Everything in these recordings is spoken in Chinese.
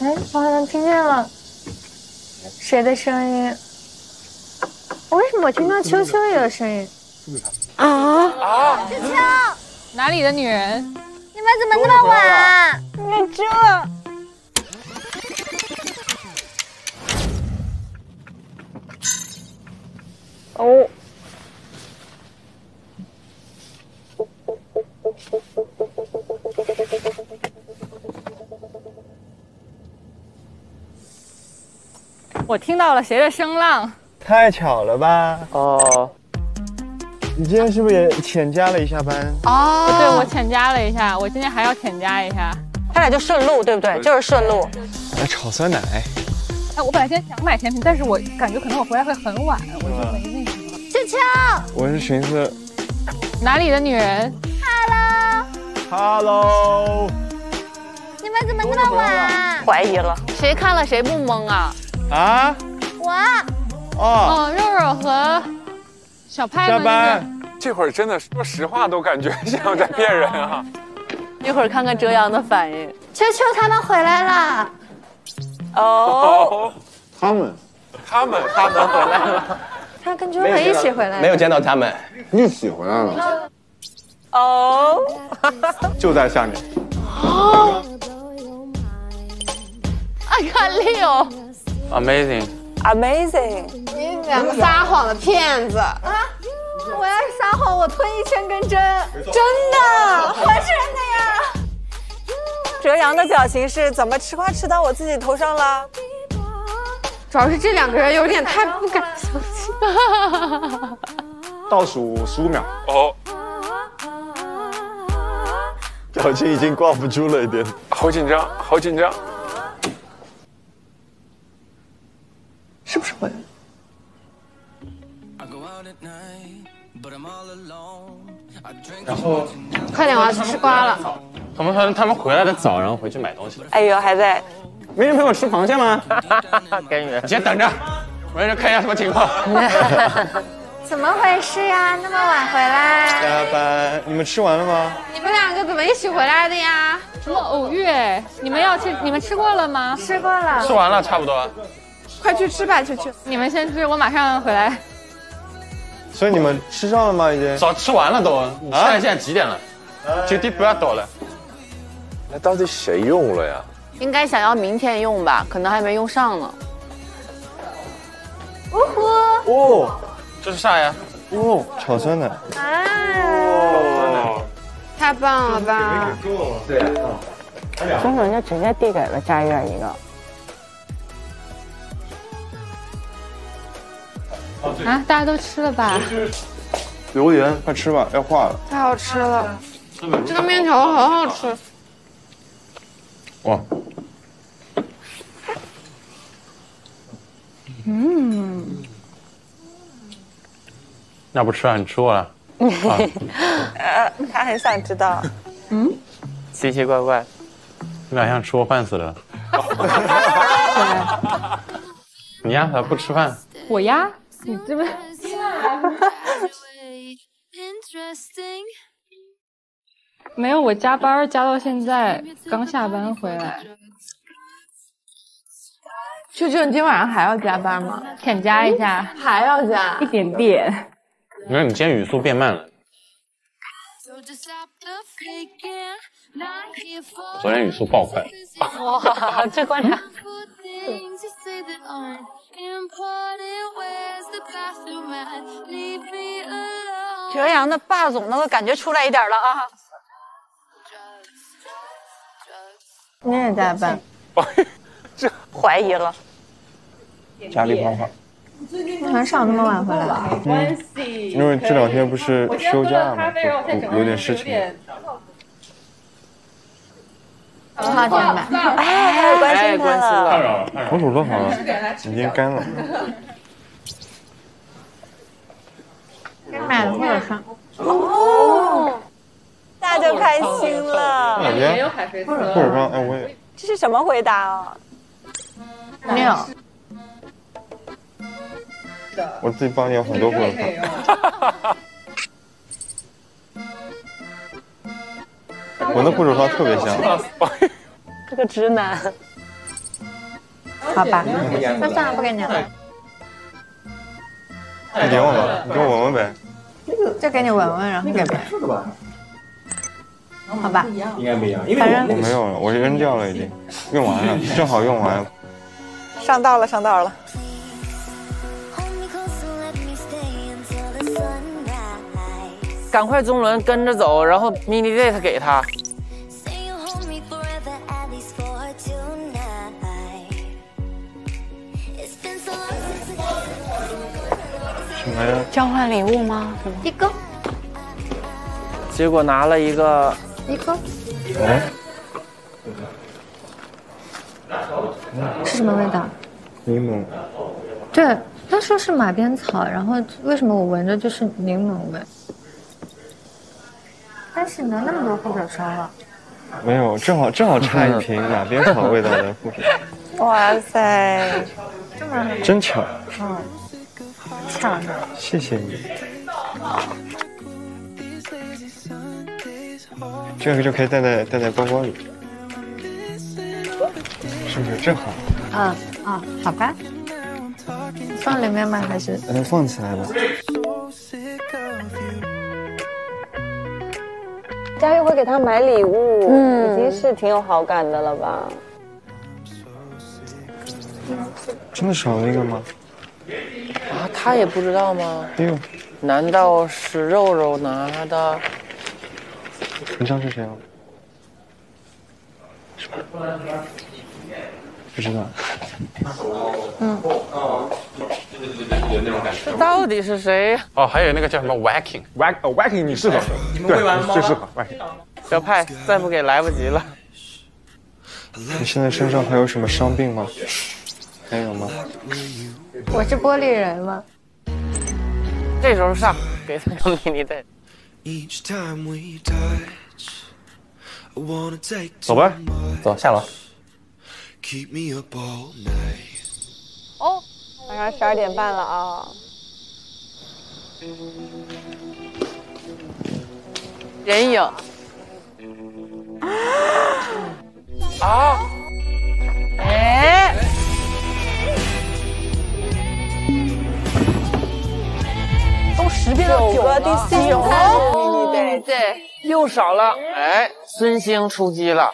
哎，我好像听见了谁的声音？我为什么我听到秋秋也有声音？是不是她？啊！秋秋，哪里的女人？你们怎么那么晚啊？你这。 哦，我听到了谁的声浪？太巧了吧！哦，你今天是不是也浅加了一下班？哦，对，我浅加了一下，我今天还要浅加一下。他俩就顺路，对不对？就是顺路。来炒酸奶。哎，我本来今天想买甜品，但是我感觉可能我回来会很晚，我就没。 秋秋，我是寻思哪里的女人 ？Hello，Hello， 你们怎么那么晚啊？怀疑了，谁看了谁不懵啊？啊？我。哦，肉肉和小派们。下班，这会儿真的说实话都感觉像在骗人啊。一会儿看看哲阳的反应。秋秋他们回来了。哦，他们回来了。 他跟君伟一起回来了，没有见到他们，一起回来了。哦，就在下面。哦，I got Leo。Amazing。你两个撒谎的骗子啊！我要是撒谎，我吞1千根针，真的，我是那样。哲阳的表情是怎么吃瓜吃到我自己头上了？ 主要是这两个人有点太不敢相信。倒数15秒。哦。表情已经挂不住了一点，好紧张，好紧张。是不是我？然后。快点，我要去吃瓜了。他们回来的早，然后回去买东西了。哎呦，还在。 没人陪我吃螃蟹吗？甘源，你先等着，我在这看一下什么情况。怎么回事呀？那么晚回来？加班。你们吃完了吗？你们两个怎么一起回来的呀？什么偶遇？你们要去？你们吃过了吗？吃过了。吃完了，差不多。快去吃吧，秋秋。你们先吃，我马上回来。所以你们吃上了吗？已经早吃完了都。你看现在几点了？9点半到了。那到底谁用了呀？ 应该想要明天用吧，可能还没用上呢。呜呼！哦，这是啥呀？哦，炒酸奶。啊！太棒了吧！对。真的，人家直接递给了佳悦一个。啊！大家都吃了吧？榴莲，快吃吧，要化了。太好吃了！这个面条好好吃。哇！ 嗯，那不吃了，你吃过了？他很想知道。嗯，奇奇怪怪，你俩像吃过饭似的。你呀，咋不吃饭？我呀，你这不？没有，我加班加到现在，刚下班回来。 秋秋，你今晚上还要加班吗？浅加一下，还要加一点点。你看你今天语速变慢了。昨天语速爆快。哇，这观察。哲阳的霸总那个感觉出来一点了啊！你也加班？这怀疑了。 家里方法，很少那么晚回来。因为这两天不是休假嘛，有点事情。好，家人们，哎，关心他了。红薯做好了，已经干了。买了会有上。哦，那就开心了。没有海飞丝。或者说，哎，我也。这是什么回答啊？没有。 我自己帮你有很多锅汤，我那锅煮汤特别香。这个直男，好吧，那算了，不跟你聊了。你给我吧，你给我闻闻呗。就给你闻闻，然后给别人。这个吧。好吧。应该不一样，因为我没有了，我扔掉了已经，用完了，正好用完了。上道了，上道了。 赶快中伦跟着走，然后 mini date 给他。什么呀？交换礼物吗？一个。结果拿了一个。一个。哎。是什么味道？柠檬。对，他说是马鞭草，然后为什么我闻着就是柠檬味？ 但是呢，那么多护手霜了，没有，正好差一瓶马鞭草味道的护手霜。哇塞，这么真巧，嗯，巧呢。谢谢你，这个就可以带在包包里，是不是正好？嗯嗯，好吧，放里面吗？还是？放起来吧。 佳玉会给他买礼物，嗯，已经是挺有好感的了吧？真的少了一个吗？啊，他也不知道吗？哎呦，难道是肉肉拿的？你知道是谁吗？什么？不知道。嗯。这到底是谁？哦，还有那个叫什么 wacking，你适合，对，最适合 wacking。小派，再不给来不及了。你现在身上还有什么伤病吗？还有吗？我是玻璃人吗？这时候上，给他个迷你袋。走吧，走下楼。哦。 晚上12点半了啊！人影啊！哎！都10变到9了，第4个哦，对，又少了。哎，孙兴出击了。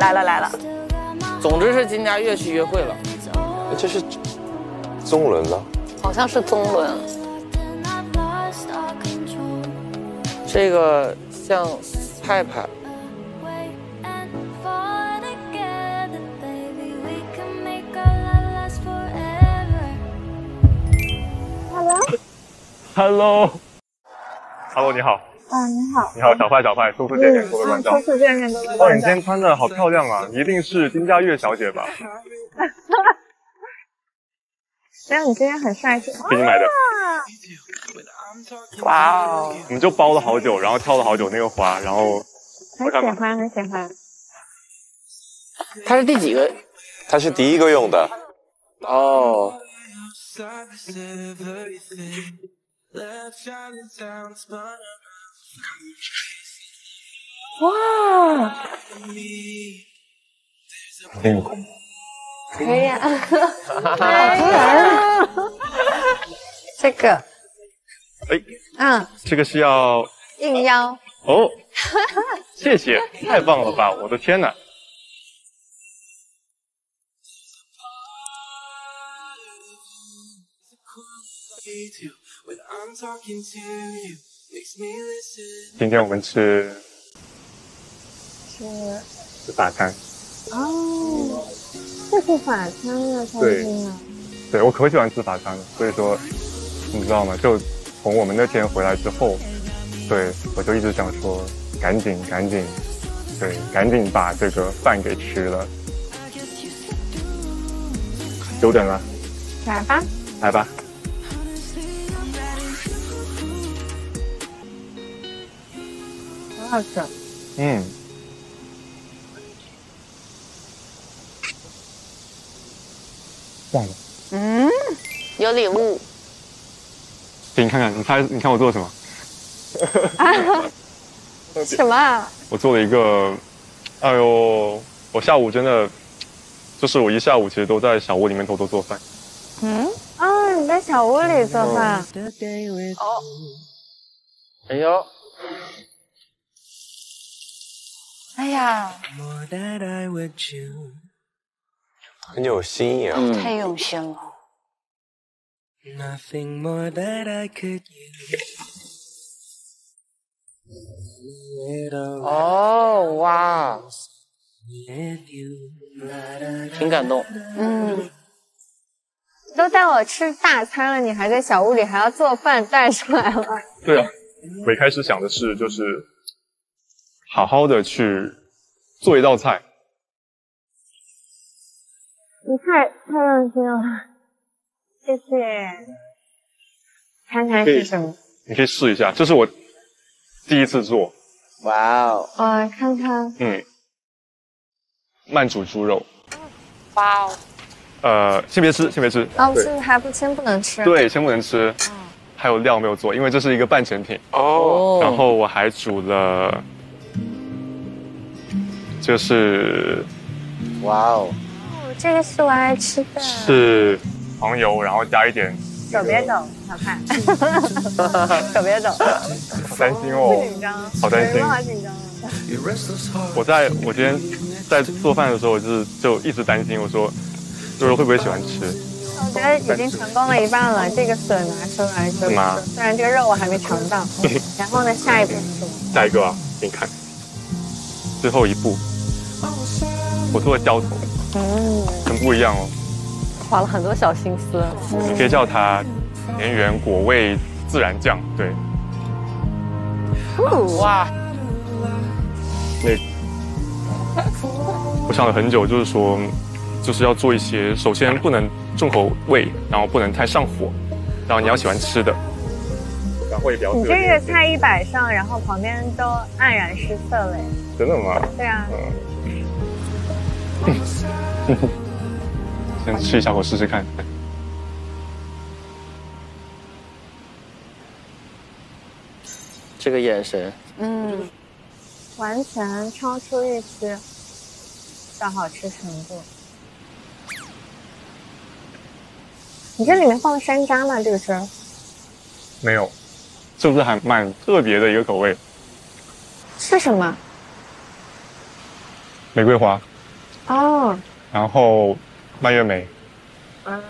来了来了，总之是金佳悦去约会了，这是宗伦吧？好像是宗伦。这个像派派。Hello，Hello， 你好。 啊，你好！你好，小派，小派，初次见面，多多关照。初次见面，多多关照。哇，你今天穿的好漂亮啊！一定是金佳悦小姐吧？但你今天很帅气。给你买的。哇哦！我们就包了好久，然后挑了好久那个花，然后很喜欢，很喜欢。他是第几个？他是第一个用的。哦。 哇！练功可以啊，这个，哎，嗯，这个是要应邀哦，谢谢，太棒了吧！我的天哪！今天我们吃法餐哦，这是法餐啊，餐厅啊。对，我可喜欢吃法餐了，所以说，你知道吗？就从我们那天回来之后，对我就一直想说，赶紧，对，赶紧把这个饭给吃了。9点了，来吧，来吧。 好吃，嗯，棒了，嗯，有礼物，给你看看，你看我做了什么？啊？什么啊？我做了一个，哎呦，我下午真的，就是我一下午其实都在小窝里面偷偷做饭。嗯？啊，你在小窝里做饭？哦。哎呦。 哎呀，很有新意啊！太用心了。哦哇，挺感动。嗯，都带我吃大餐了，你还在小屋里还要做饭带出来了？对啊，我一开始想的是就是。 好好的去做一道菜，你太用心了，谢谢。看看是什么？你可以试一下，这是我第一次做。哇哦！哇，看看。嗯，慢煮猪肉。哇哦！先别吃，先别吃。哦，是还不先不能吃。对，先不能吃。嗯。还有料没有做，因为这是一个半成品。哦。然后我还煮了。 就是，哇哦，这个是我爱吃的，是黄油，然后加一点。手别抖，小派，手别抖。好担心哦，紧张，好担心，好紧张。我今天在做饭的时候，我就一直担心，我说肉肉会不会喜欢吃？我觉得已经成功了一半了，这个笋拿出来是吗？虽然这个肉我还没尝到，然后呢，下一步是什么？下一个啊，给你看。 最后一步，我做的浇头，很不一样哦，花了很多小心思。你可以叫它田园果味自然酱，对。哇，那我想了很久，就是说，就是要做一些，首先不能重口味，然后不能太上火，然后你要喜欢吃的。 你这个菜一摆上，然后旁边都黯然失色了。真的吗？对啊。嗯。先吃一小口试试看。这个眼神。嗯。完全超出预期，到好吃程度。你这里面放了山楂吗？这个汁？没有。 是不是还蛮特别的一个口味？是什么？玫瑰花。哦。然后蔓越莓。啊。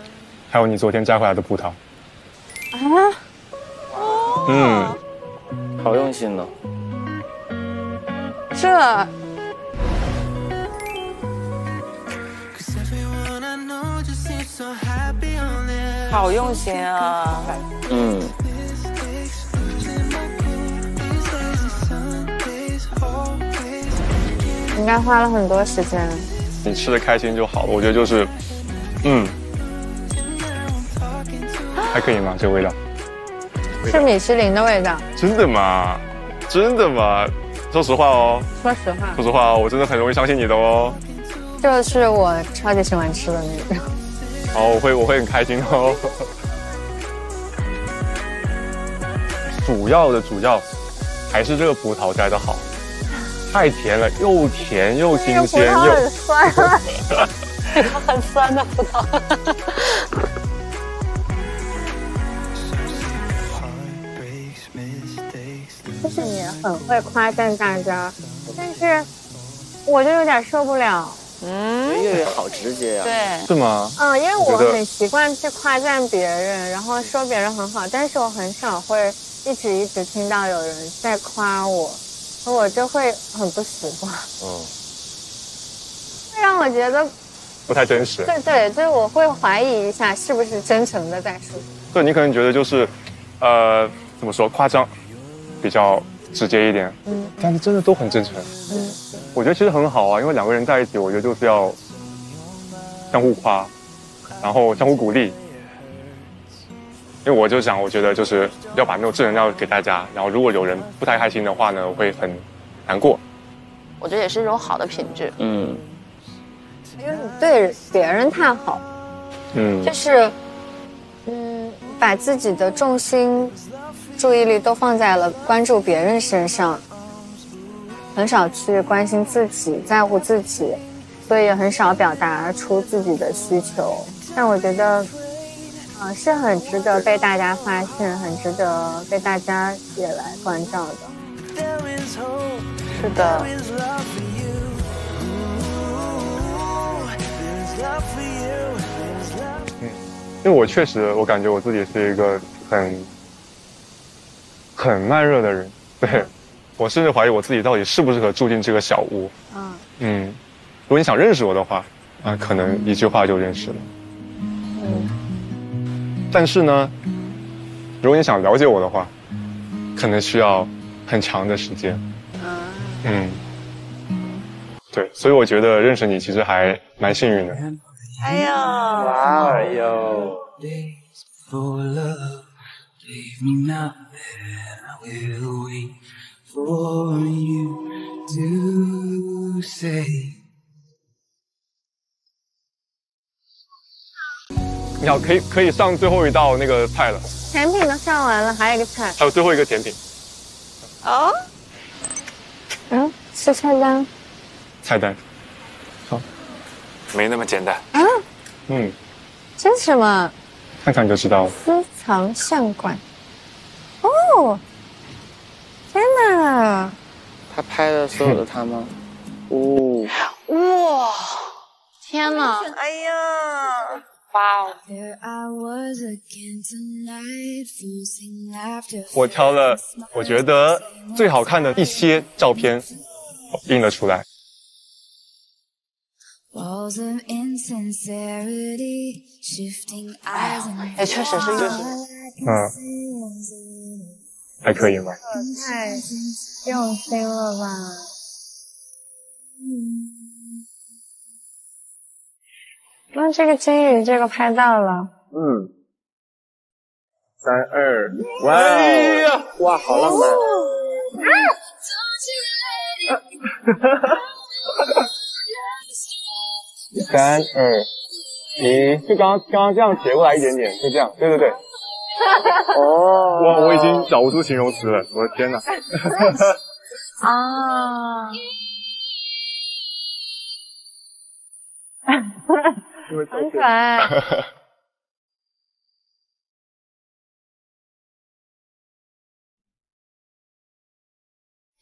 还有你昨天摘回来的葡萄。啊。哦。嗯，好用心呢。这。好用心啊。嗯。 应该花了很多时间。你吃的开心就好了，我觉得就是，还可以吗？这个味道？是米其林的味道。真的吗？真的吗？说实话哦。说实话。说实话哦，我真的很容易相信你的哦。这是我超级喜欢吃的那个。好，我会很开心哦。主要还是这个葡萄摘的好。 太甜了，又甜又新鲜又很酸，很酸的葡萄。就是你很会夸赞大家，但是我就有点受不了。嗯，月月好直接呀。对。是吗？嗯，因为我很习惯去夸赞别人，然后说别人很好，但是我很少会一直听到有人在夸我。 我就会很不习惯，会让我觉得不太真实。对，就是我会怀疑一下是不是真诚的在说。对，你可能觉得就是，怎么说夸张，比较直接一点。嗯，但是真的都很真诚。嗯，我觉得其实很好啊，因为两个人在一起，我觉得就是要相互夸，然后相互鼓励。 因为我就想，我觉得就是要把那种正能量给大家。然后，如果有人不太开心的话呢，我会很难过。我觉得也是一种好的品质。嗯，因为你对别人太好，就是，把自己的重心、注意力都放在了关注别人身上，很少去关心自己、在乎自己，所以也很少表达出自己的需求。但我觉得，是很值得被大家发现，很值得被大家也来关照的。是的。因为我确实，我感觉我自己是一个很慢热的人，对，我甚至怀疑我自己到底适不适合住进这个小屋。如果你想认识我的话，啊，可能一句话就认识了。但是呢，如果你想了解我的话，可能需要很长的时间。对，所以我觉得认识你其实还蛮幸运的。哎呦，哇哎呦！你好，可以上最后一道那个菜了。甜品都上完了，还有一个菜，还有最后一个甜品。哦，是菜单。菜单。好。没那么简单啊！这是什么？看看就知道了。私藏相馆。哦，天哪！他拍了所有的他吗？哦，哇！天哪！哎呀！哇哦！我挑了我觉得最好看的一些照片，印了出来。也确实是，还可以吗？太用心了吧！那这个金鱼，这个拍到了。3、2，哇！哎呀，哇，好浪漫！3、2、1，就刚刚这样斜过来一点点，就这样，对。哦，我已经找不出形容词了，我的天哪！啊！很可爱。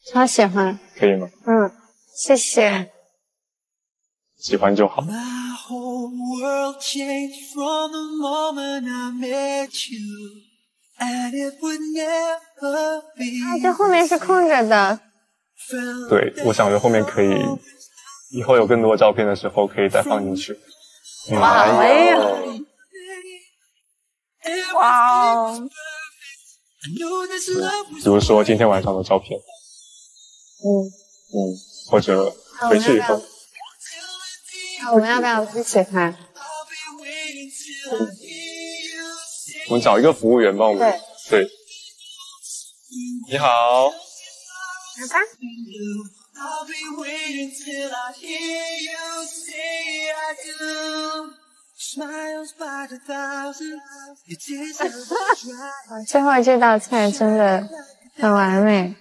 超喜欢。可以吗？谢谢。喜欢就好。这后面是空着的。对，我想着后面可以，以后有更多照片的时候可以再放进去。哎呀！哇哦！比如说今天晚上的照片。或者回去以后。我们要不要一起拍？我们找一个服务员帮我们。对。你好。来吧。最后这道菜真的很完美。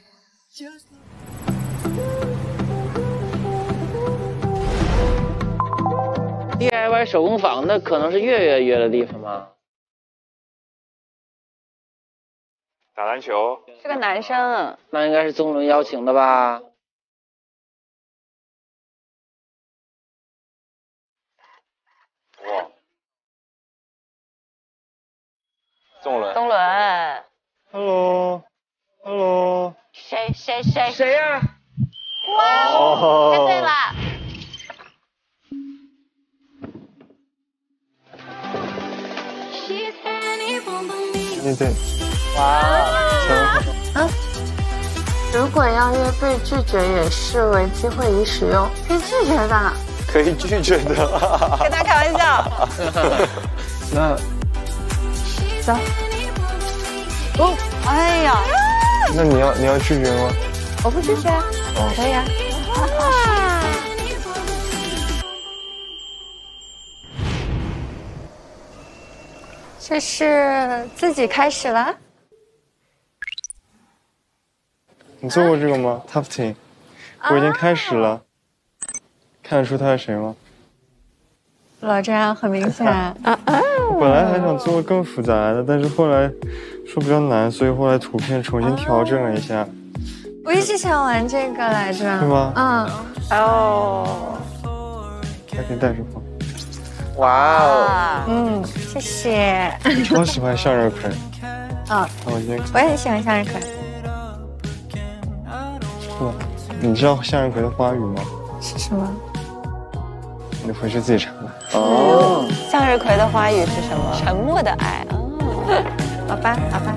DIY 手工坊，那可能是月约的地方吗？打篮球是个男生，那应该是宗伦邀请的吧？哇，宗伦 ，Hello， 谁呀？哇，猜对了。对，哇！如果邀约被拒绝，也视为机会已使用，可以拒绝的。跟他开玩笑。那走。哎呀！那你要拒绝吗？我不拒绝。可以啊。这是自己开始了？你做过这个吗 ？Tufting， 我已经开始了。看得出他是谁吗？老张，很明显啊！我本来还想做更复杂的，但是后来说比较难，所以后来图片重新调整了一下。我一直想玩这个来着。是吗？嗯。哦。还可以带着放。 哇哦，嗯，谢谢。我超喜欢向日葵。啊，我也很喜欢向日葵。哇，你知道向日葵的花语吗？是什么？你回去自己查吧。哦，向日葵的花语是什么？沉默的爱。哦，好吧，好吧。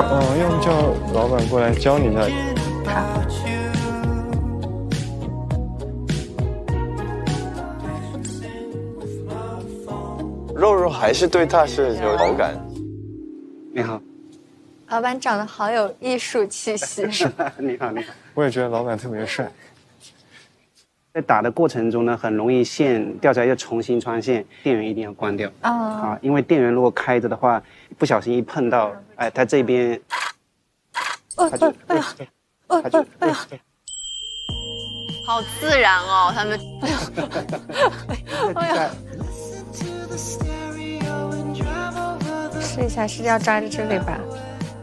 哦，要不叫老板过来教你一下。好。 肉肉还是对他是有好感。你好，老板长得好有艺术气息。是吧？你好，你好。我也觉得老板特别帅。在打的过程中呢，很容易线掉下来，要重新穿线。电源一定要关掉啊，因为电源如果开着的话，不小心一碰到，哎，他这边，哎呀，好自然哦，他们，哎呦。 试一下，是要抓着这里吧？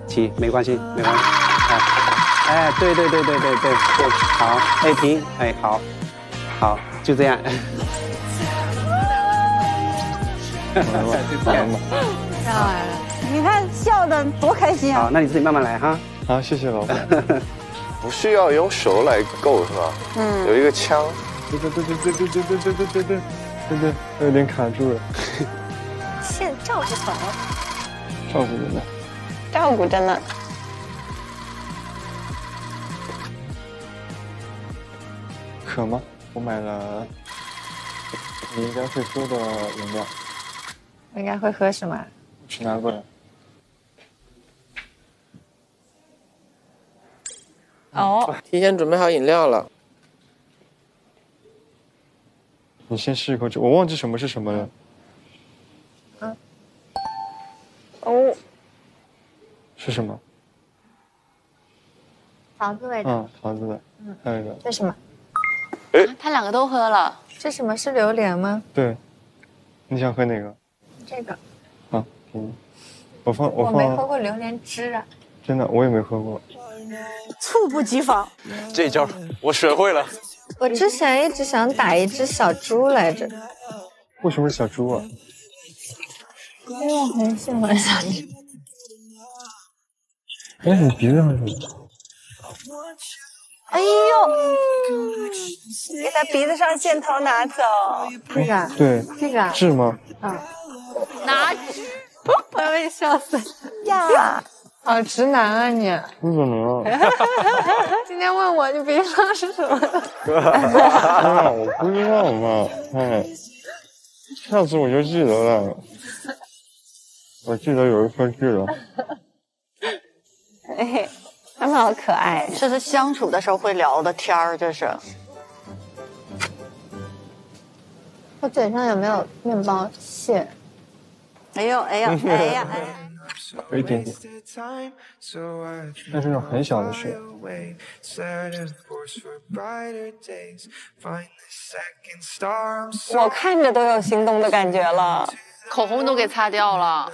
起，没关系，没关系。哎，对，好，哎停，哎好，好，就这样。笑来了，你看笑的多开心啊！好，那你自己慢慢来哈。好，谢谢老板。不需要用手来够是吧？嗯。有一个枪。对。 对，我有点卡住了。线照顾好，照顾着呢，照顾着呢。渴吗？我买了，你应该会喝的饮料。我应该会喝什么？我去拿过来。哦，提前准备好饮料了。 你先试一口酒，我忘记什么是什么了。嗯。哦。是什么？桃子味的。嗯，桃子的。嗯，还有一个。这什么？他两个都喝了。这什么是榴莲吗？对。你想喝哪个？这个。啊，给你。我没喝过榴莲汁啊。真的，我也没喝过。猝不及防。这招我学会了。 我之前一直想打一只小猪来着，为什么是小猪啊？因为我很喜欢小猪。哎，你鼻子上是什么？哎呦，给他鼻子上线头拿走，这个、哦、对，这个是吗？啊，拿纸，我要被笑死呀！ 好直男啊你！你怎么了？今天问我你鼻子上是什么？我不知道嘛，哎，上次我就记得了，我记得有一颗痣了。哎，他们好可爱，这是相处的时候会聊的天儿，这是。我嘴上有没有面包屑？哎呀！ 有一点点，但是那种很小的血。我看着都有心动的感觉了，口红都给擦掉了。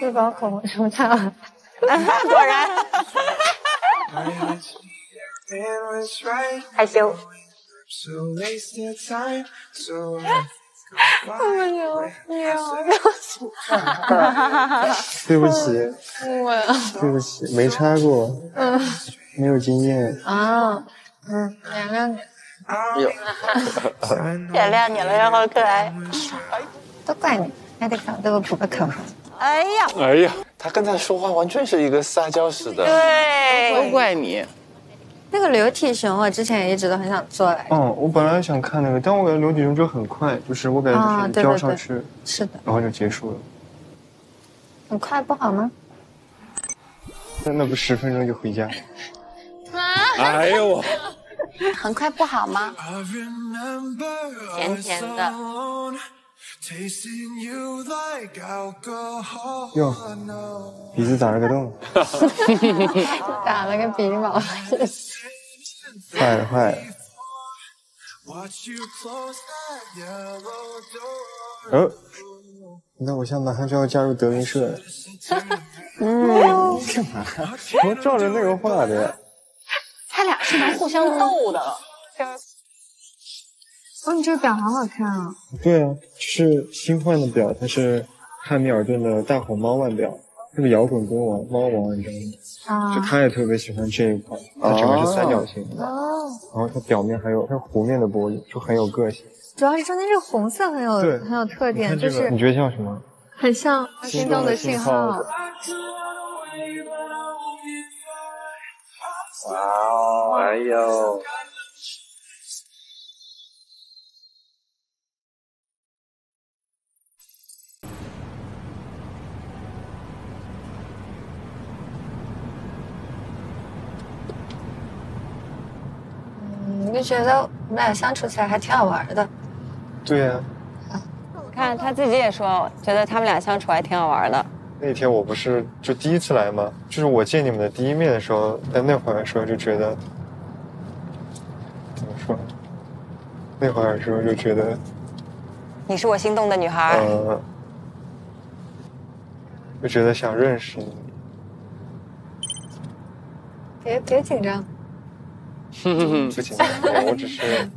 这包口红什么擦了？果然，害羞。我没有，对不起，对不起，没插过，嗯，没有经验啊，嗯，原谅你，原谅你了，好可爱，都怪你，还得给我补个口红，哎呀，他跟他说话完全是一个撒娇似的，对，都怪你。 那个流体熊，我之前也一直都很想做来着。嗯，我本来想看那个，但我感觉流体熊就很快，就是我感觉就是交上去，是的，然后就结束了。很快不好吗？那不10分钟就回家？哎呦我！很快不好吗？甜甜的。哟，鼻子长了个洞，打了个鼻毛，坏了坏了。哦，那我像马上就要加入德云社了。嗯，干嘛？我照着内容画的。他俩是能互相逗的。哦，你这个表好好看啊！对啊，就是新换的表，它是汉密尔顿的大火猫腕表，这个摇滚歌王猫王，你知道吗？啊，就他也特别喜欢这一款，它整个是三角形的，哦，然后它表面还有它弧面的玻璃，就很有个性。主要是中间这个红色很有特点，就是你觉得像什么？很像心动的信号。哇，哎呦！ 我就觉得我们俩相处起来还挺好玩的。对呀、啊。我看他自己也说，觉得他们俩相处还挺好玩的。那天我不是就第一次来吗？就是我见你们的第一面的时候，在那会儿的时候就觉得，怎么说？那会儿的时候就觉得，你是我心动的女孩。嗯。就觉得想认识你。别紧张。 不紧张，我只是。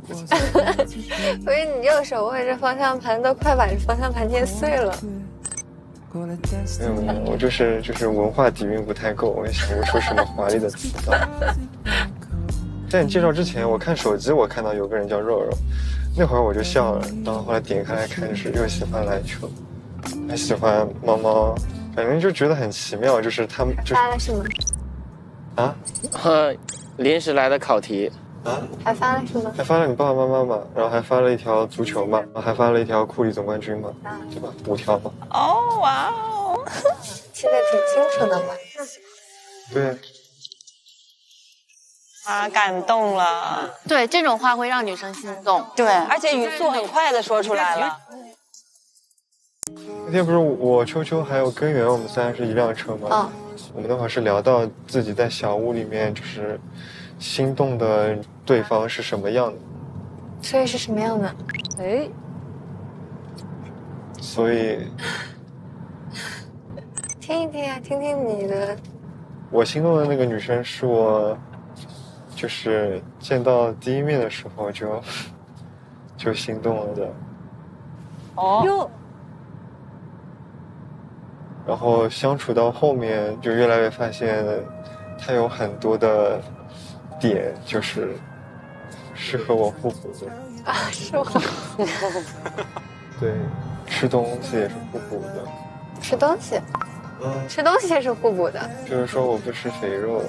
所以你右手握着方向盘，都快把这方向盘捏碎了。没有没有，我就是文化底蕴不太够，我也想不出什么华丽的词藻。在你介绍之前，我看手机，我看到有个人叫肉肉，那会儿我就笑了。然后后来点开看，是又喜欢篮球，还喜欢猫猫，反正就觉得很奇妙，就是他们就发了什么？啊？临时来的考题啊，还发了什么？还发了你爸爸妈妈嘛，然后还发了一条足球嘛，还发了一条库里总冠军嘛，对吧？5条嘛。哦哇哦，记得挺清楚的嘛。对。啊，感动了。对，这种话会让女生心动。对，而且语速很快的说出来了。那天不是我、秋秋还有根源，我们3人是一辆车吗？嗯。 我们那会儿是聊到自己在小屋里面，就是心动的对方是什么样的，所以是什么样的？哎，所以听一听呀、啊，听听你的。我心动的那个女生是我，就是见到第一面的时候就心动了的。哦。哟。 然后相处到后面，就越来越发现，他有很多的点，就是适合我互补的。啊，是吗？对，吃东西也是互补的。吃东西？嗯，吃东西也是互补的。就是说我不吃肥肉。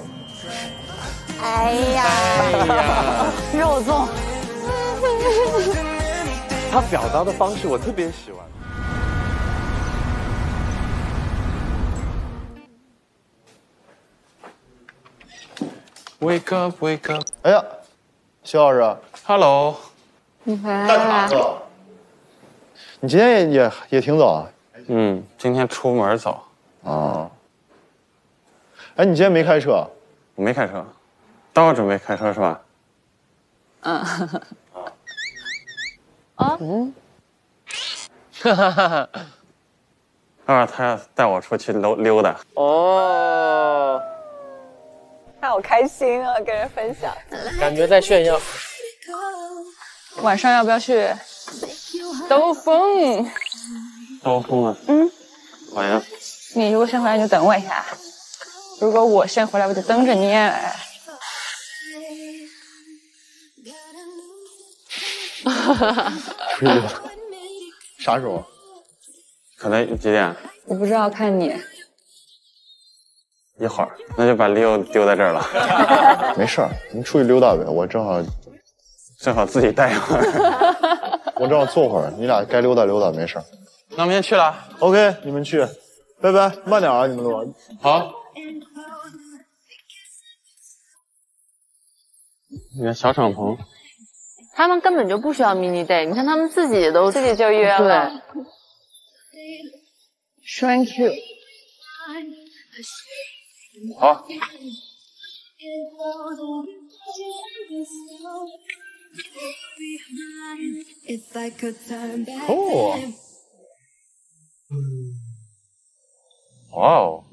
哎呀，肉粽。他表达的方式我特别喜欢。 Wake up, wake up！ 哎呀，徐老师 ，Hello， 你回来了。你今天也挺早啊。嗯，今天出门早。啊。哎，你今天没开车？我没开车，待会儿准备开车是吧？嗯。啊。嗯。哈哈哈哈。待会儿他要带我出去溜达。哦。 他好开心啊，跟人分享，感觉在炫耀。晚上要不要去兜风？兜风啊？嗯，好呀。你如果先回来你就等我一下，如果我先回来我就等着你。哈哈哈！啥时候？可能几点？我不知道，看你。 一会儿，那就把Leo丢在这儿了。没事儿，你出去溜达呗，我正好自己待一会儿，我正好坐会儿，你俩该溜达溜达，没事儿。那我们先去了 ，OK， 你们去，拜拜，慢点啊，你们都。好。你看小敞篷，他们根本就不需要 mini day， 你看他们自己就约了。对。栓 Q。好。Cool。Wow。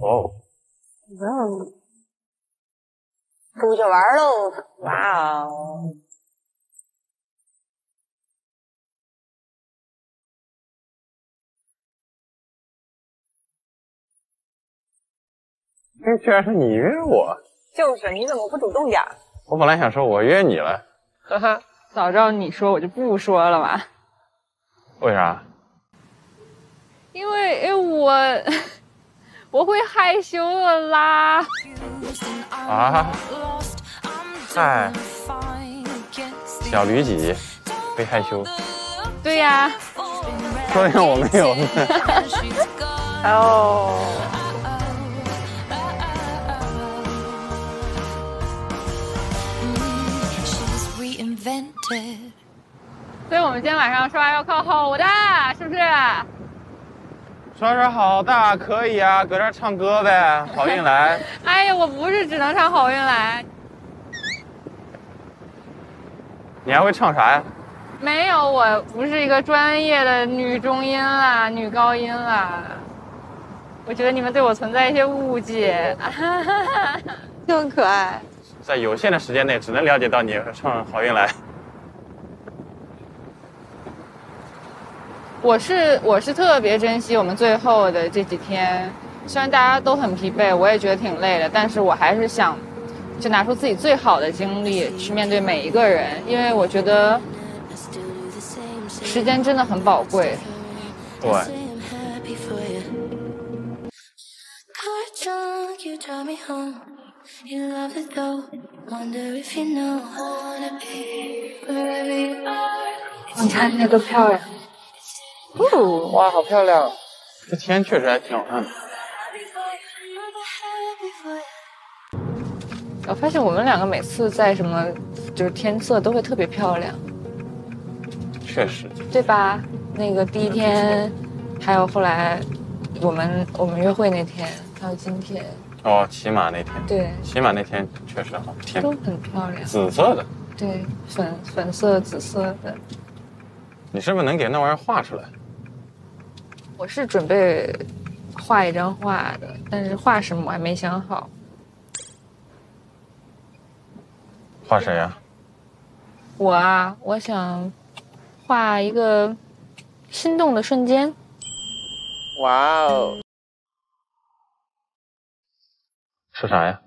哦，嗯，出去玩喽！哇哦，这居然是你约我，就是你怎么不主动点？我本来想说我约你了，哈哈，早知道你说我就不说了吧。为啥？因为我会害羞的啦！啊，嗨，小驴几会害羞？对呀、啊，说明我没有呢。哦。所以我们今天晚上刷要靠后的，是不是？ 刷刷好大，可以啊，搁这儿唱歌呗，好运来。哎呀，我不是只能唱好运来。你还会唱啥呀？没有，我不是一个专业的女中音啦，女高音啦。我觉得你们对我存在一些误解，就很可爱。在有限的时间内，只能了解到你唱好运来。 我是特别珍惜我们最后的这几天，虽然大家都很疲惫，我也觉得挺累的，但是我还是想，就拿出自己最好的精力去面对每一个人，因为我觉得时间真的很宝贵。对。你看那个漂亮。 哦，哇，好漂亮！这天确实还挺好看的。我发现我们两个每次在什么，就是天色都会特别漂亮。确实。对吧？那个第一天，还有后来，我们约会那天，还有今天。哦，骑马那天。对。骑马那天确实好，天都很漂亮。紫色的。对，粉色、紫色的。你是不是能给那玩意儿画出来？ 我是准备画一张画的，但是画什么我还没想好。画谁呀？我啊，我想画一个心动的瞬间。哇哦！是啥呀？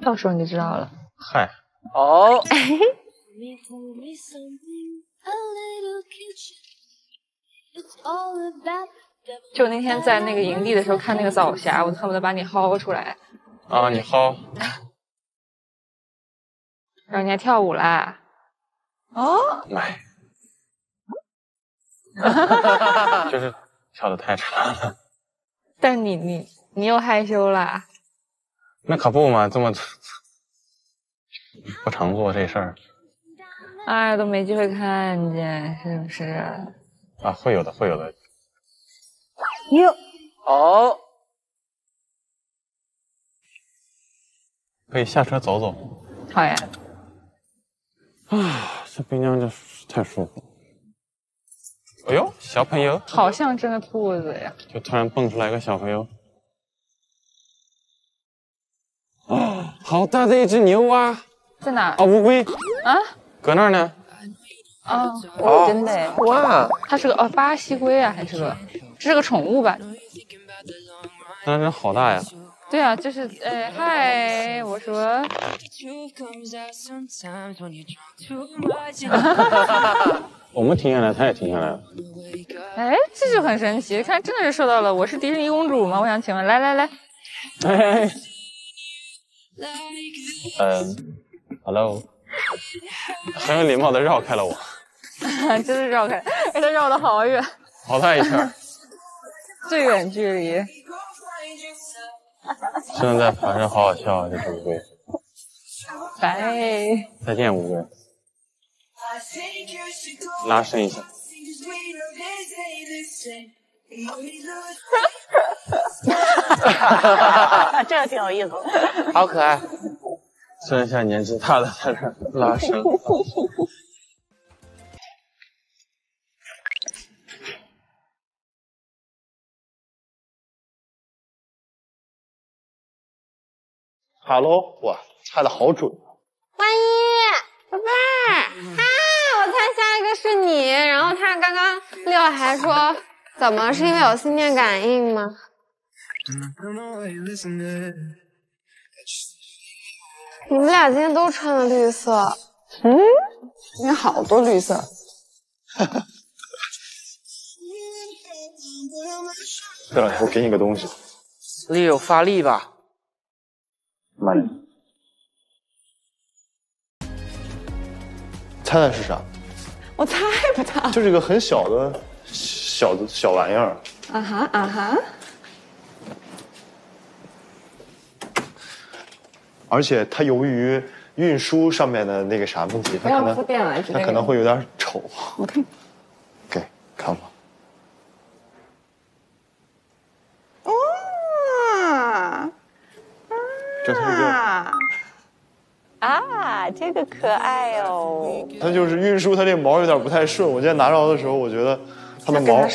到时候你就知道了。嗨。哦。就那天在那个营地的时候看那个早霞，我恨不得把你薅出来。啊，你薅！然后你还跳舞啦？哦，哎，就是跳的太差了。但你又害羞啦？那可不嘛，这么不常做这事儿。哎，都没机会看见，是不是？ 啊，会有的，会有的。哟，哦，可以下车走走。好呀。啊，这冰箱这太舒服。哎呦，小朋友，好像真的兔子呀！就突然蹦出来个小朋友。啊，好大的一只牛啊！在哪？啊，乌龟。啊？搁那儿呢。 啊，哦，真的哇！它是个哦，巴西龟啊，还是个，这是个宠物吧？但是好大呀！对啊，就是嗨，我说，我们停下来，它也停下来了。哎，这就很神奇，看，真的是受到了。我是迪士尼公主吗？我想请问，来，哎，hello， 很有礼貌的绕开了我。 真是绕开，而且绕得好远，好大一圈，最远距离。现在爬着好好笑啊，这只乌龟。拜。再见，乌龟。拉伸一下。这个挺有意思的。好可爱。虽然像年纪大了，在这拉伸。哈喽，哇，猜的好准！万一，宝贝儿，啊，我猜下一个是你。然后他刚刚六还说，怎么是因为有心电感应吗？你们俩今天都穿了绿色，嗯，今天好多绿色。对了，我给你个东西。力有发力吧。 慢点，猜猜是啥？我猜不到，就是一个很小的玩意儿。啊哈啊哈！而且它由于运输上面的那个啥问题，它可能会有点丑。我看，给看吧。哦。 这个可爱哦！它就是运输，它这个毛有点不太顺。我今天拿着的时候，我觉得它的毛，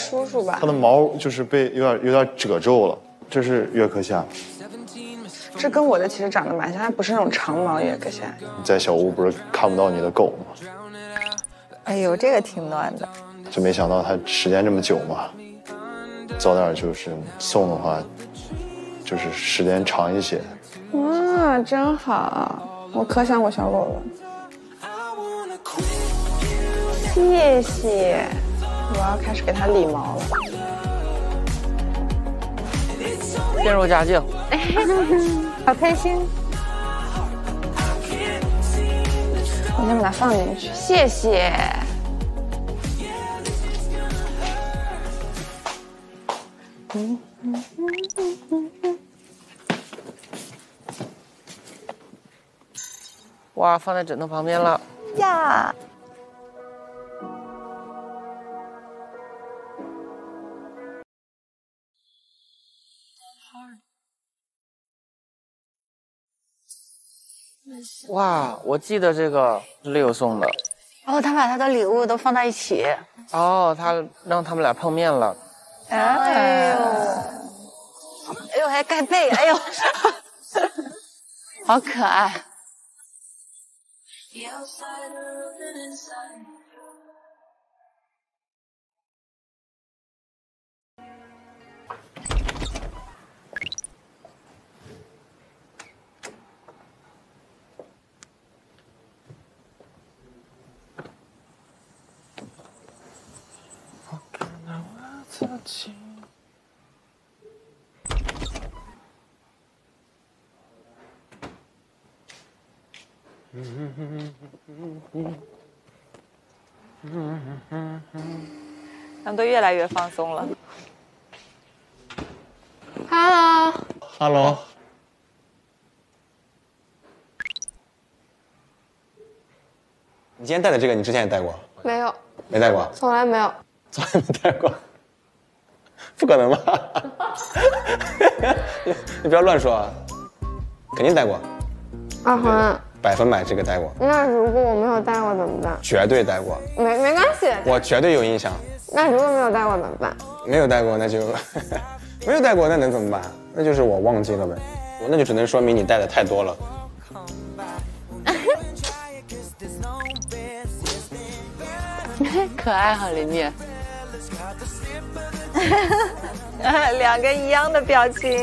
它的毛就是被有点褶皱了。这是月克夏，这跟我的其实长得蛮像，它不是那种长毛月克夏。你在小屋不是看不到你的狗吗？哎呦，这个挺暖的。就没想到它时间这么久嘛，早点就是送的话，就是时间长一些。哇，真好。 我可想我小狗了，谢谢，我要开始给它理毛了。渐入佳境，好开心。我先把它放进去，谢谢。哇，放在枕头旁边了呀！哇，我记得这个是Leo送的。哦，他把他的礼物都放在一起。哦，他让他们俩碰面了。哎呦，哎呦，还盖被，哎呦，好可爱。 我看到我自己。 团队越来越放松了。Hello，Hello， 你今天戴的这个，你之前也戴过？没有，没戴过，从来没有，从来没戴过，不可能吧？你不要乱说啊，肯定戴过。啊哈。 100%这个戴过。那如果我没有戴过怎么办？绝对戴过。没关系。我绝对有印象。那如果没有戴过怎么办？没有戴过那就没有戴过，那能怎么办？那就是我忘记了呗。那就只能说明你戴的太多了。可爱哈，林念。两个一样的表情。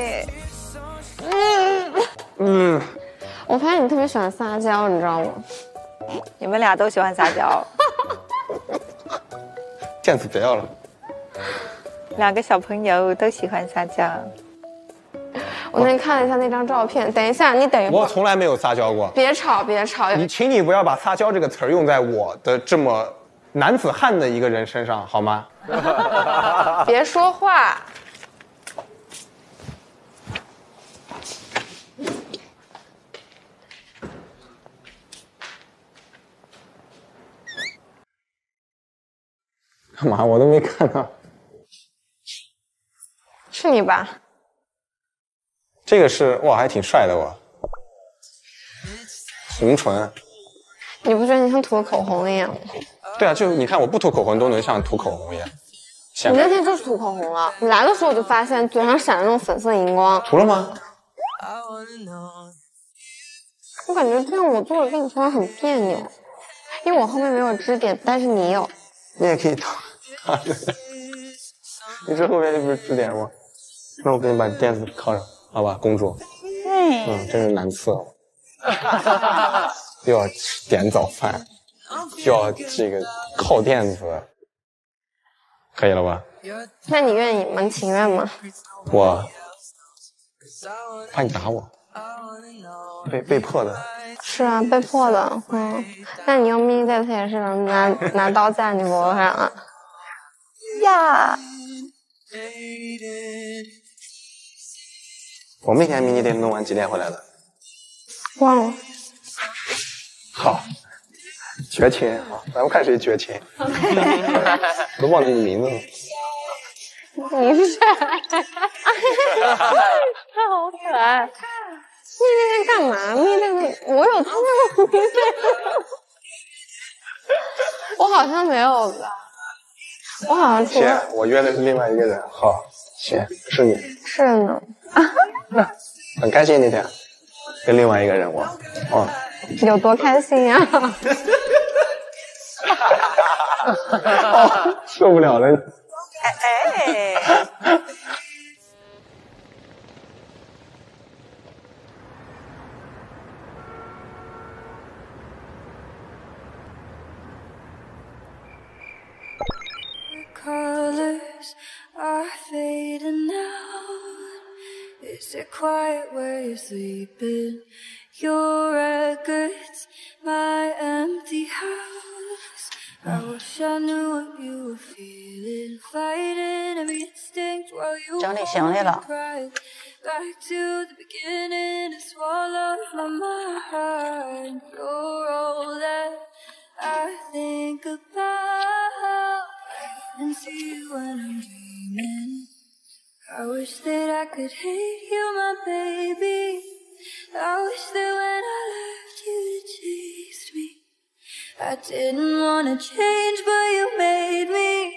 嗯。嗯。 我发现你特别喜欢撒娇，你知道吗？你们俩都喜欢撒娇，见死不要了。两个小朋友都喜欢撒娇。我那看了一下那张照片，等一下，你等一会儿。我从来没有撒娇过。别吵，别吵！你请你不要把撒娇这个词儿用在我的这么男子汉的一个人身上，好吗？别说话。干嘛？我都没看到。是你吧？这个是哇，还挺帅的我。红唇。你不觉得你像涂口红一样吗？对啊，就是你看我不涂口红都能像涂口红一样。你那天就是涂口红了，你来的时候我就发现嘴上闪着那种粉色荧光。涂了吗？我感觉这样我做的这个方法很别扭，因为我后面没有支点，但是你有。你也可以涂啊，对。你这后面这不是支点吗？那我给你把垫子靠上，好吧，公主。对。嗯，真是难伺候。又要点早饭，又要这个靠垫子，可以了吧？那你愿意吗？情愿吗？我怕你打我，被迫的。是啊，被迫的。嗯，那你用命在他也是拿刀架你脖子上啊？呀！我们以前迷你店弄完几点回来的？忘了。好，绝情好，咱们看谁绝情。我都忘记你名字了。不是，他好可爱。你在干嘛？你在我有参加过迷你店？我好像没有吧？我好像行，我约的是另外一个人。好，行，是你。是呢。那很开心那天，跟另外一个人我，哦。有多开心啊！哦、受不了了！哎哎！Your records, my empty house. I wish I knew what you were feeling, fighting every instinct while you were crying. Back to the beginning, I swallowed my mind. You're all that I think about, and see you when I'm dreaming. I wish that I could hate you, my baby. I wish that when I left you, you chased me. I didn't want to change, but you made me.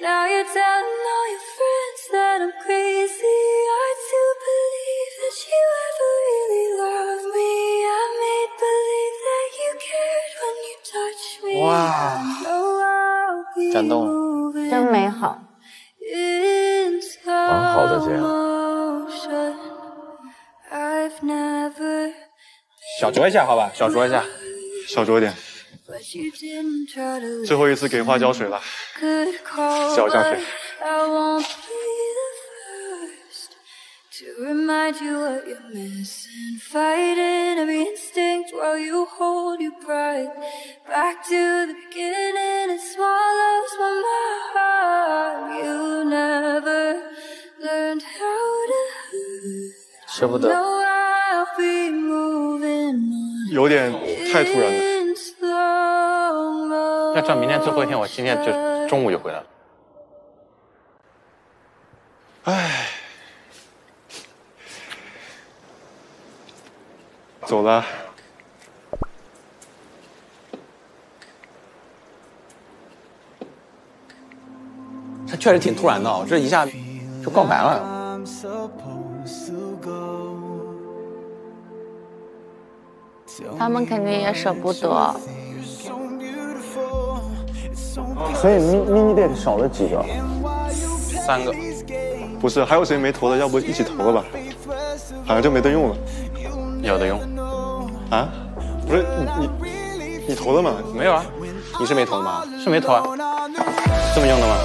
Now you're telling all your friends that I'm crazy. Hard to believe that you ever really loved me. I made believe that you cared when you touched me. Wow， 感动，真美好。蛮好的，这样。小酌一下，好吧，小酌一下，小酌一点。最后一次给花浇水了，浇上水。舍不得，有点太突然了。要照明天最后一天，我今天就中午就回来了。唉，走了。他确实挺突然的，哦，这一下就告白了。他们肯定也舍不得，所以迷你店少了几个？3个，不是还有谁没投的？要不一起投了吧？好像就没得用了。有的用啊？不是你投了吗？没有啊？你是没投吗？是没投啊？这么用的吗？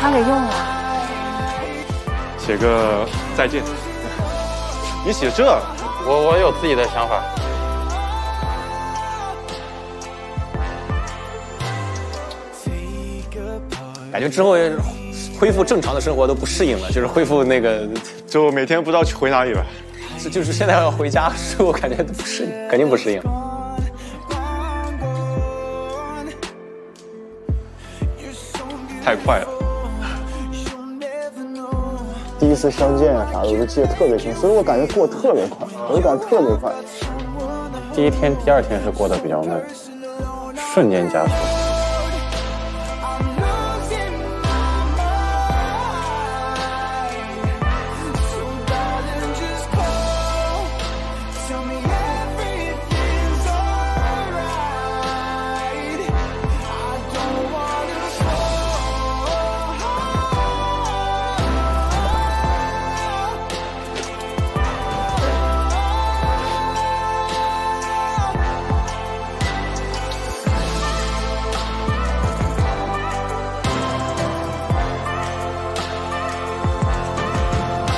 他给用了。写个再见。你写这，我有自己的想法。感觉之后恢复正常的生活都不适应了，就是恢复那个，就每天不知道去回哪里了。就是现在要回家，所以我感觉都不适应，肯定不适应。太快了。第一次相见啊啥的，我就记得特别清，所以我感觉过特别快，我就感觉特别快。第一天、第二天是过得比较慢，瞬间加速。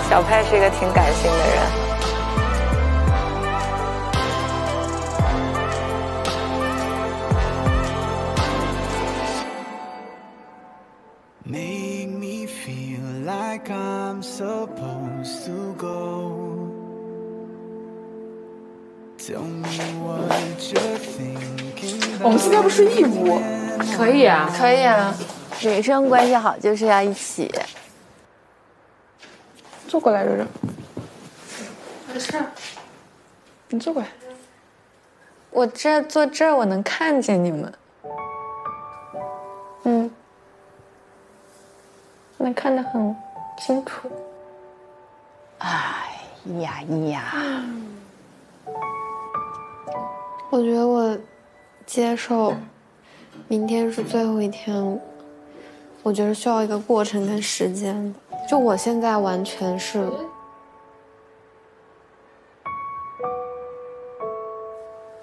小派是一个挺感性的人，我们现在不是义务，可以啊，可以啊，女生关系好就是要一起。 坐过来，柔柔。没事，你坐过来。我这坐这儿，我能看见你们。嗯，能看得很清楚。哎呀呀！我觉得我接受，明天是最后一天，我觉得需要一个过程跟时间。 就我现在完全是，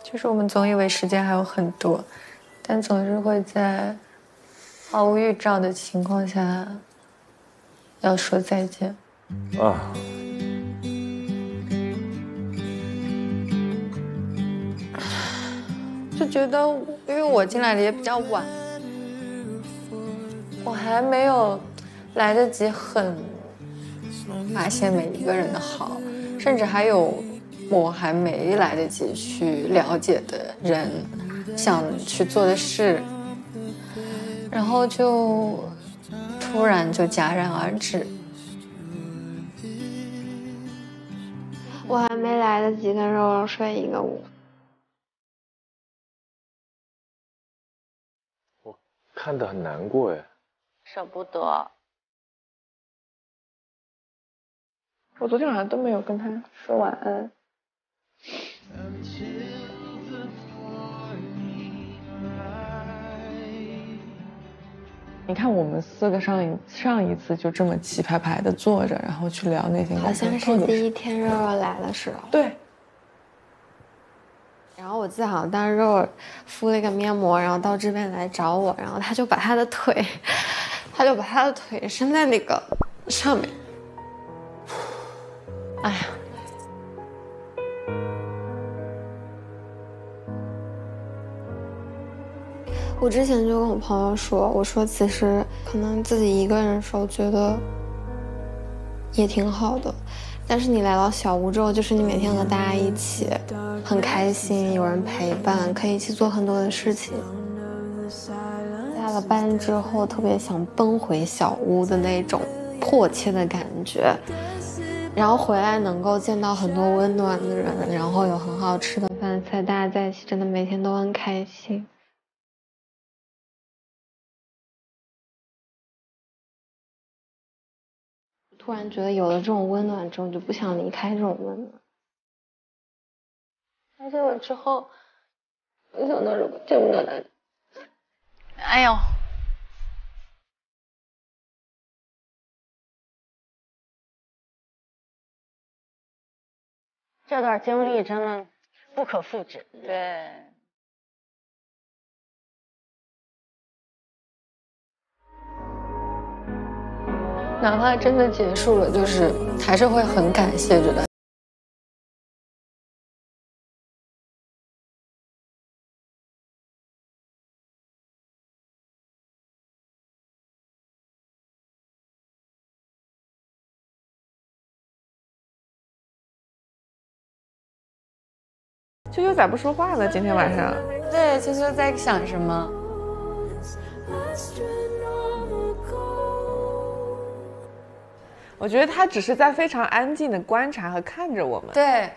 就是我们总以为时间还有很多，但总是会在毫无预兆的情况下要说再见。啊！就觉得，因为我进来的也比较晚，我还没有。 来得及很发现每一个人的好，甚至还有我还没来得及去了解的人，想去做的事，然后就突然就戛然而止。我还没来得及跟肉肉睡一个午。我看得很难过哎，舍不得。 我昨天晚上都没有跟他说晚安。你看，我们四个上一次就这么气排排的坐着，然后去聊那些。好像是第一天肉肉来的时候。对。然后我记得好像当时肉肉敷了一个面膜，然后到这边来找我，然后他就把他的腿伸在那个上面。 哎呀，我之前就跟我朋友说，我说其实可能自己一个人的时候觉得也挺好的，但是你来到小屋之后，就是你每天和大家一起，很开心，有人陪伴，可以去做很多的事情。下了班之后，特别想奔回小屋的那种迫切的感觉。 然后回来能够见到很多温暖的人，然后有很好吃的饭菜，大家在一起真的每天都很开心。突然觉得有了这种温暖之后，就不想离开这种温暖。而且我之后，没想到如果见不到他，哎呦。 这段经历真的不可复制。对，哪怕真的结束了，就是还是会很感谢着的。秋秋咋不说话呢？今天晚上。对，秋秋在想什么？我觉得他只是在非常安静的观察和看着我们。对，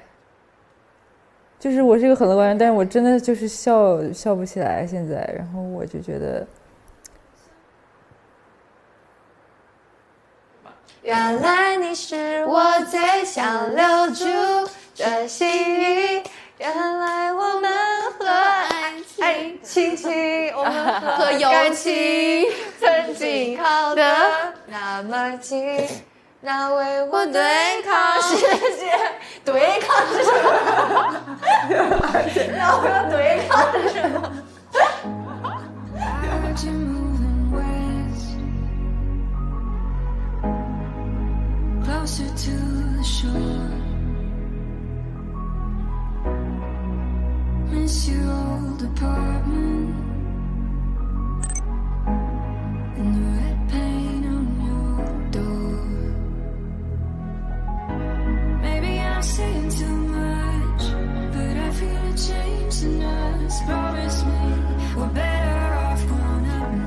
就是我是一个很乐观人，但是我真的就是笑不起来现在。然后我就觉得，原来你是我最想留住的幸运，原来我们和爱情，我们和友情曾经靠得那么近，那为我对抗世界，对抗是什么？那我要对抗是什么？Closer to the shore, miss your old apartment and the red paint on your door. Maybe I'm saying too much, but I feel a change in us. Promise me we're better off grown up now.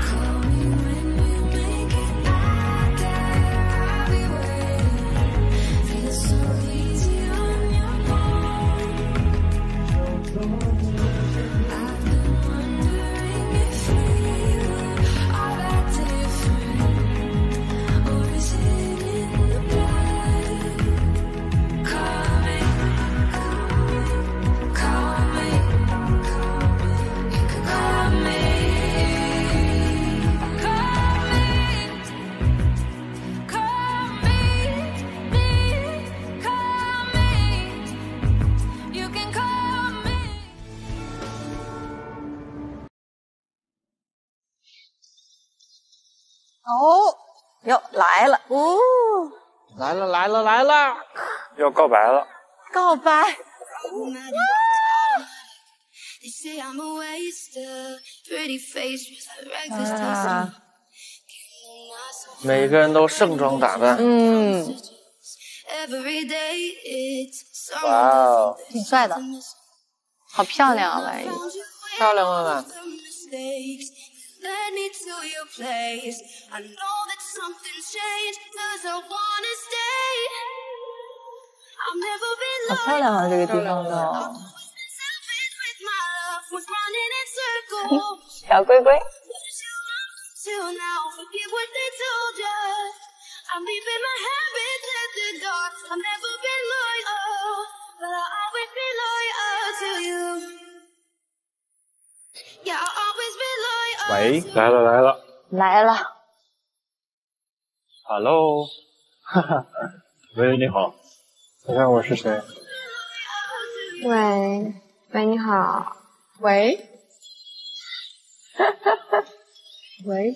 Call me when you哦，哟，来了哦，来了，要告白了，告白！啊、每个人都盛装打扮，嗯，哇哦，挺帅的，好漂亮啊，万一漂亮啊！Let me to your place. I know that something's changed, 'cause I wanna stay. I've never been like this. 好漂亮啊，这个地方的。小龟龟。喂，来了 ，Hello， 哈哈，喂，你好，你看我是谁？喂，你好，喂，哈哈哈，喂。